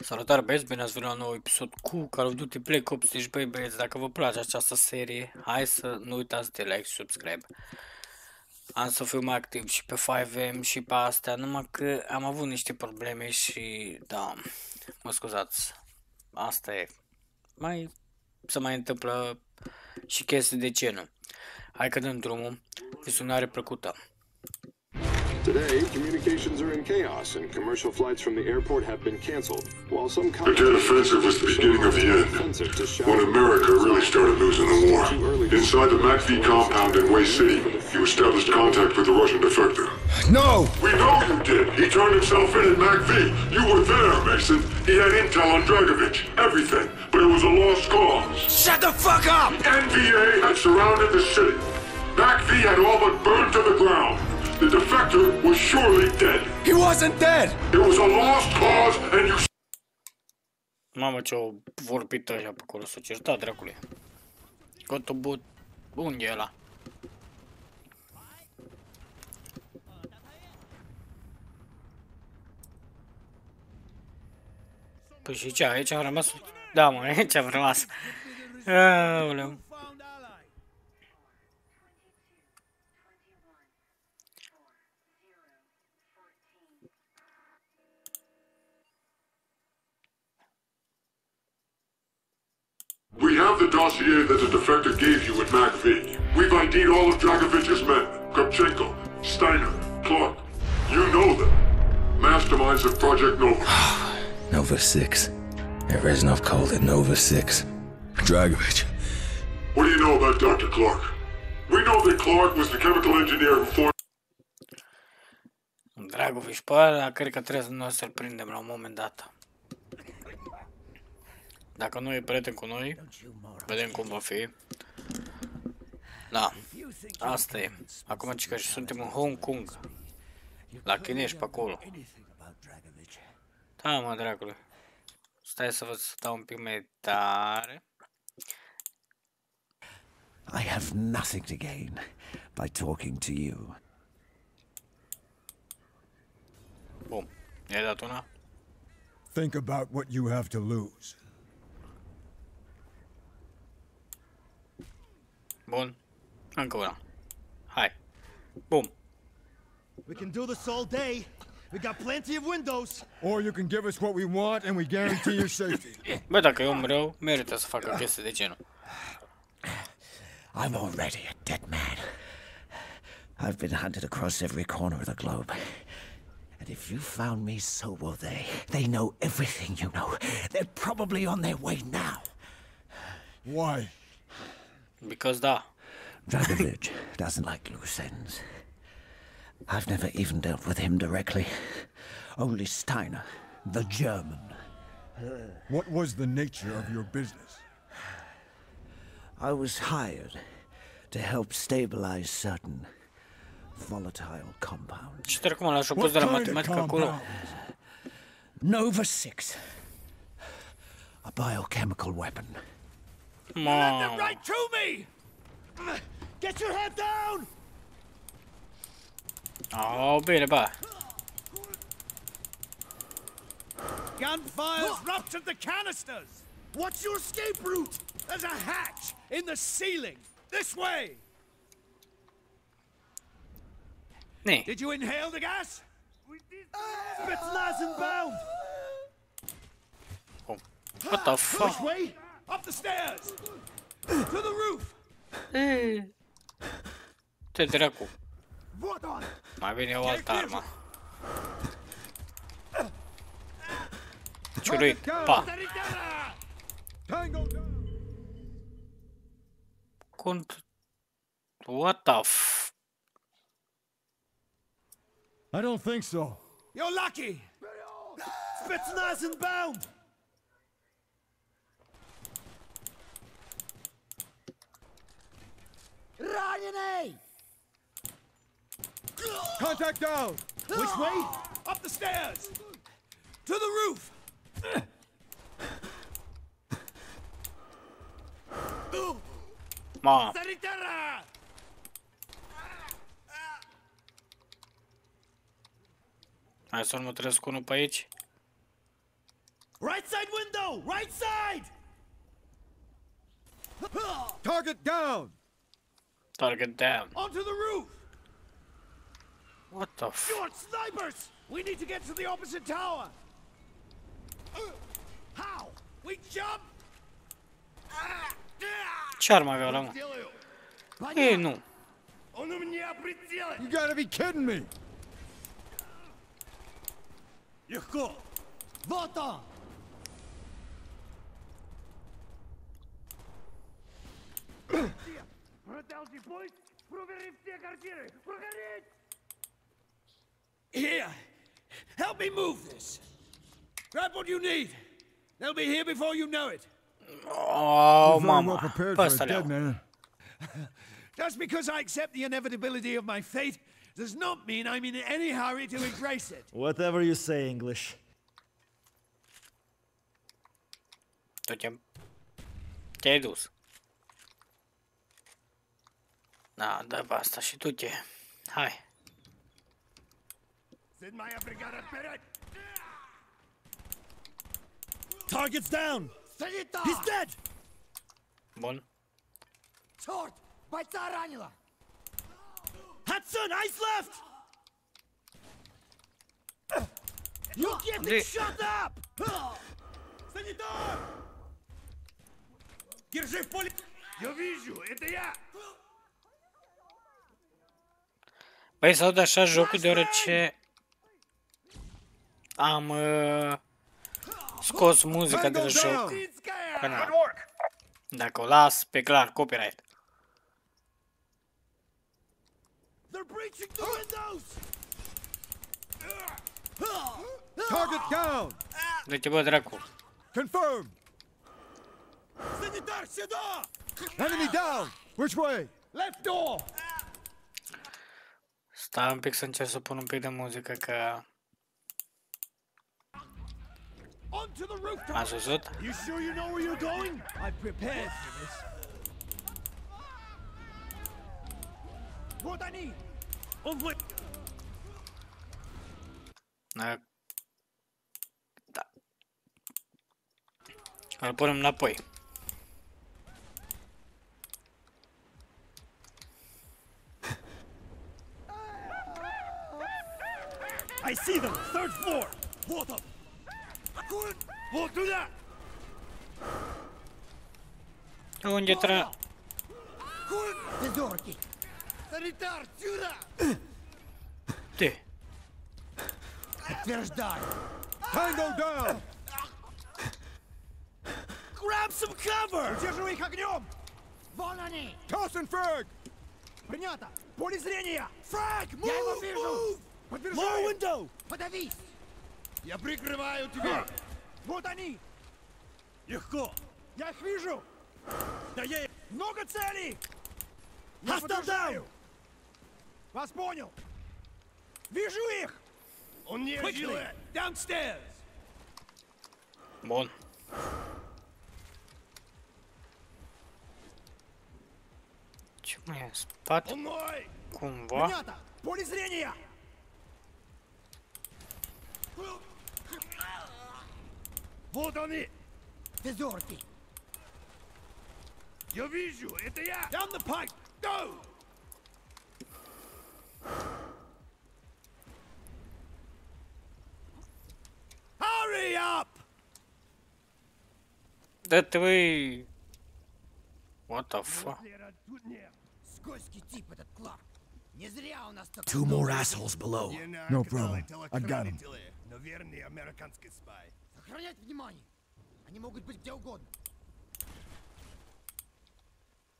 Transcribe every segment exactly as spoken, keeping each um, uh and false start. Salutare băieți, bine ați venit la un nou episod cu Call of Duty Black Ops șase. Băi băieți, dacă vă place această serie, hai să nu uitați de like și subscribe. Am să fiu mai activ și pe cinci M și pe astea, numai că am avut niște probleme și da, mă scuzați, asta e. Mai se mai întâmplă și chestii de ce nu. Hai că dăm drumul, visionare plăcută. Today, communications are in chaos and commercial flights from the airport have been canceled. While some the Tet offensive was the beginning of the end, when America really started losing the war. Inside the M A C V compound in Way City, you established contact with the Russian defector. No! We know you did! He turned himself in at M A C V! You were there, Mason! He had intel on Dragovich, everything, but it was a lost cause. Shut the fuck up! The N V A had surrounded the city. M A C V had all but burned to the ground. The defector was surely dead. He wasn't dead. It was a lost cause and you... Mamă, ce-o vorbit așa pe acolo, s-o certat, dracule. Cotobut, unde e ăla? Păi și ce, aici am rămas? Da, mă, aici am rămas. Aoleu. We have the dossier that the defector gave you in M A C V. We've I D'd all of Dragovich's men, Kupchenko, Steiner, Clark. You know them. Masterminds of Project NOVA. Nova six. Reznov called it Nova six. Dragovich. What do you know about Doctor Clark? We know that Clark was the chemical engineer who formed... Dragovich, pe ăla, cred că trebuie noi să-l prindem la un moment dat. Dacă nu e prieten cu noi, vedem cum va fi. Da, asta e. Acum că și suntem în Hong Kong. La chinești pe acolo. Da, mă, dracule. Stai să vă dau un pic mai tare. I have nothing to gain by talking to you. Bun, i-ai dat una? Think about what you have to lose. Bun. Încă una. Hai. Bum. We can do this all day. We got plenty of windows. Or you can give us what we want and we guarantee your safety. Bă, dacă eu meriu, merită să facă chestii de genul. I'm already a dead man. I've been hunted across every corner of the globe. And if you found me, so will they. They know everything you know. They're probably on their way now. Why? Because da. Dragovich doesn't like loose ends. I've never even dealt with him directly. Only Steiner, the German. What was the nature of your business? I was hired to help stabilize certain volatile compounds. What kind of compounds? Nova six. A biochemical weapon. Let them right to me! Get your head down! Oh, bine, bă. Gunfire ruptured the canisters! What's your escape route? There's a hatch in the ceiling! This way! Nee. Did you inhale the gas? We did. It's Lazenbaum! Oh. What the fuck? Which way? Up the stairs! To the roof! Ce dracu? Mai bine o altă armă. Ciuruit, pa! Cont... What the f... I don't think so. You're lucky! Spitznasen bound! Contact down! Which way? Up the stairs! To the roof! Mom. Hai să-l mă trăiesc unul pe aici. Right side window! Right side! Target down! Target down. Onto the roof! What the f- You are snipers! We need to get to the opposite tower! How? We jump! Ce ar mai avea la mă? Ei, nu. You gotta be kidding me! Легко! Вот он! Продолжи бой! Провери все квартиры! Прогорить! Here! Help me move this! Grab what you need! They'll be here before you know it! Oh, mama! Dead, just because I accept the inevitability of my fate does not mean I'm in any hurry to embrace it. Whatever you say, English. Te-ai dus. Da, dă pe asta și tu te. Hai. Target's down. He's dead. Bun. Tort, бойца ранила. Hudson, eyes left. You get shut up. Sanitar. Держи в поле. Я вижу, это я. Păi s-au dat așa jocul deoarece am uh, scos muzica de la joc. Până, dacă o las, pe clar, copyright. Dă-te bă, dracu. Confirm. Enemy down. Which way? Left door. Stai un pic să încerc să pun un pic de muzică, că ați văzut? Da. Da. Îl punem înapoi. I see them. Third floor. What up? Good. What do that? Unde tra? Good. The dorky. Sanitar, сюда. Ты. Отверждай. Tango down. Grab some cover. Удерживай их огнем. Вон они. Тосенферг. Принято. Поле зрения. Фраг. Я его вижу. Low window! Подавись! Я прикрываю тебя! Вот они! Легко! Я их вижу! Да я... Много целей! Я подавляю! Вас понял! Вижу их! Он не делает! Downstairs! Вон! Чё мне спать? Кумва! Понятно! Поле зрения! Вот они! Дезорки! Я вижу! Это я! Down the pipe! Go! Hurry up! Да твой... What the fuck? Скользкий тип этот Кларк! Не зря у нас так... Two more assholes below! No problem, I got him. Верный американский спай. Сохранять внимание. Они могут быть где угодно.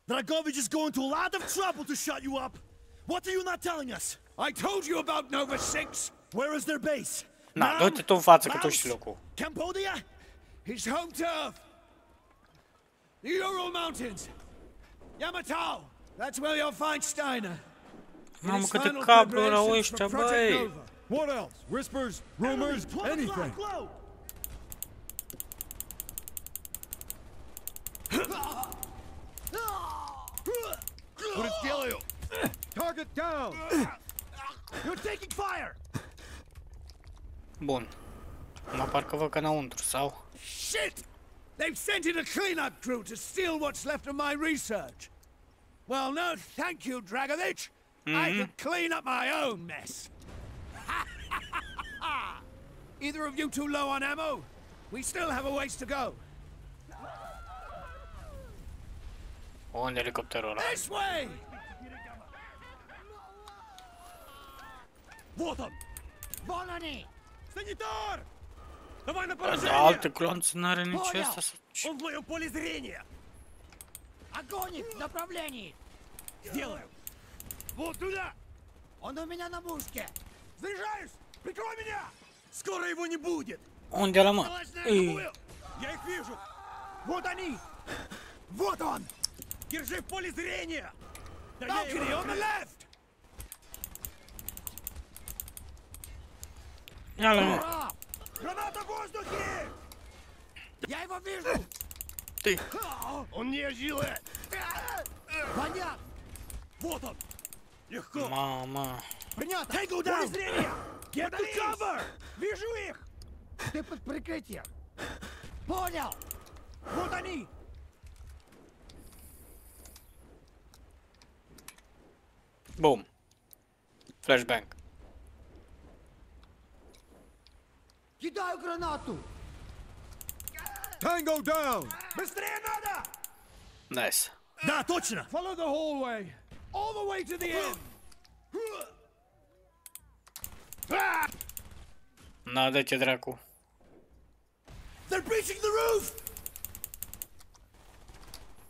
Dragovich is going to a lot of trouble to shut you up. What are you not telling us? I told you about Nova six. Where is their base? Na, dă-te tu în față că tu știi locul. Cambodia? His home turf. The Ural Mountains. Yamantau. That's where you'll find Steiner. Mamă, câte cabluri au ăștia, băi. What else? Whispers, rumors, anything. What a deal! Target down. You're taking fire. Bun. M-a parcovat ca înăuntru, sau? Shit! They've sent in a cleanup crew to steal what's left of my research. Well, no, thank you, Dragovich. Mm-hmm. I can clean up my own mess. Either of you too low on ammo? We still have a ways to go. On helicopterul ăla. This way! Water! Volani! Sanitar! Давай на поражение! Да, alte clonțe n-are nici ăsta să... Понял! Он в поле зрения! Огонь в направлении! Сделаю! Вот туда! Он у меня на бушке! Заряжаюсь! Прикрой меня! Скоро его не будет! Он делама! Я их вижу! Вот они! Вот он! Держи в поле зрения! Valkyrie, on the left! Ура! Граната в воздухе! Я его вижу! Ты! Он не жилет! Понятно! Вот он! Легко! Мама! Принято! В поле зрения! Get the cover! Вижу их! Ты под прикрытием! Понял! Вот они! Boom. Flashbang. Кидаю гранату. Tango down. Быстрее надо. Nice. Да, точно. Follow the hallway. All the way to the end. Надо тебе драку. They're breaching the roof.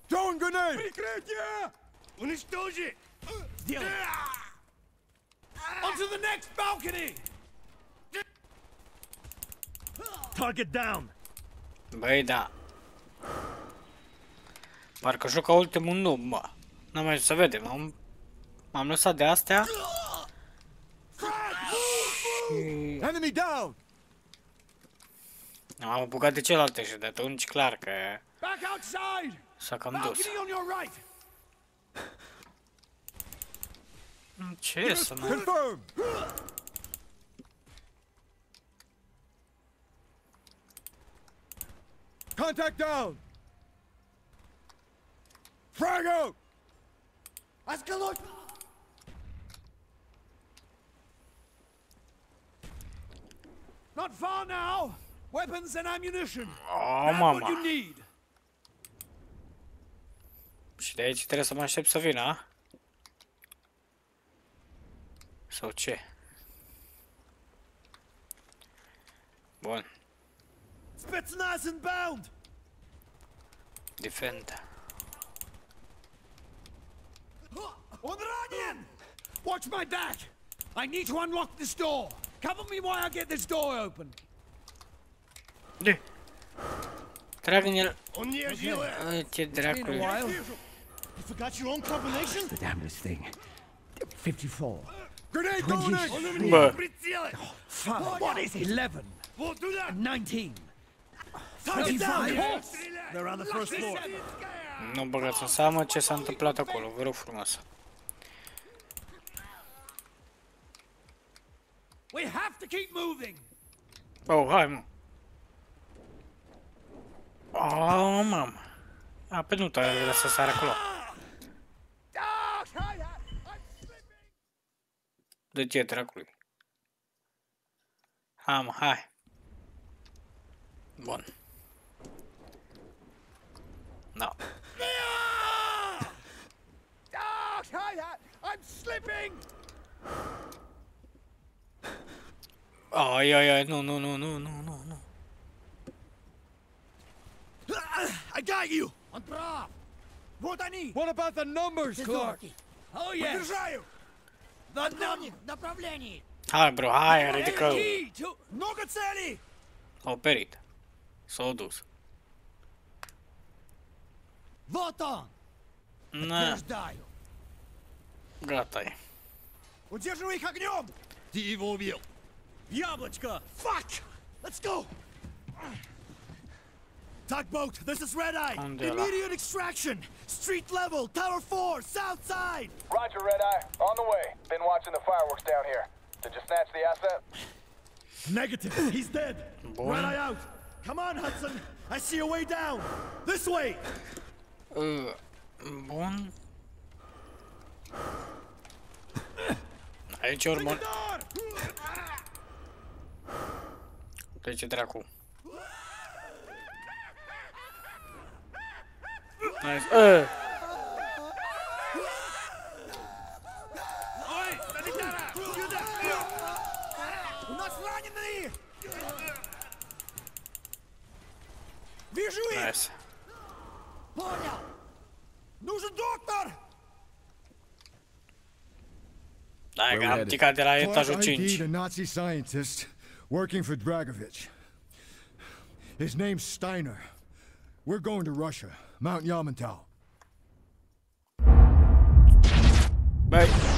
Throwing grenade. Прикрытие. Уничтожи. Onto the next balcony. Target down. Băi, da. Parcă joc ca ultimul noob, mă. N-am mai zis să vedem. M-am lăsat de astea. Enemy down. Am apucat de celelalte și de atunci clar că s-a cam dus. Ce să mai... Contact down! Frag out! Ascalot! Not far now! Weapons and ammunition! Oh, mama! What you need! Și de aici trebuie să mă aștept să vină, a? Sau ce? Bun. Spetsnaz inbound. Defend. Он ранен! Watch my back. I need to unlock this door. Cover me while I get this door open. De. Трагнер. Он не жил. Эти дракулы. You forgot your own combination? Damn this thing. fifty-four. Grenade going in! Oh, five. What is eleven? nineteen. thirty-five. They're on the first floor. Nu băgați în seamă ce s-a întâmplat acolo, vă rog frumos. We have to keep moving. Oh, hai, mă. Oh, mamă. A, pe nu te-ai lăsat să sară acolo. De ce, dracului? Am, hai. Bun. No. Ai, ai, ai, nu, nu, nu, nu, nu, nu, nu. I got you. I'm brave. What I need? What about the numbers, Clark? Oh yes. Hai, bro, hai, ridică-l. S-a operit. S-a dus. Na. Gata-i. Ты его убил. Яблочко. Fuck. Let's go. Tugboat, this is Red Eye. Immediate extraction. Street level, Tower four, south side. Roger, Red Eye. On the way. Been watching the fireworks down here. Did you snatch the asset? Negative. He's dead. Boy. Red Eye out. Come on, Hudson. I see a way down. This way. Uh, bon. Aici urmă. Trece dracu. Nice. Uh. Вижу их! Понял! Нужен доктор! Hai că am picat de la etajul cinci. A Nazi scientist working for Dragovich. His name's Steiner. We're going to Russia, Mount Yamantau. Bye.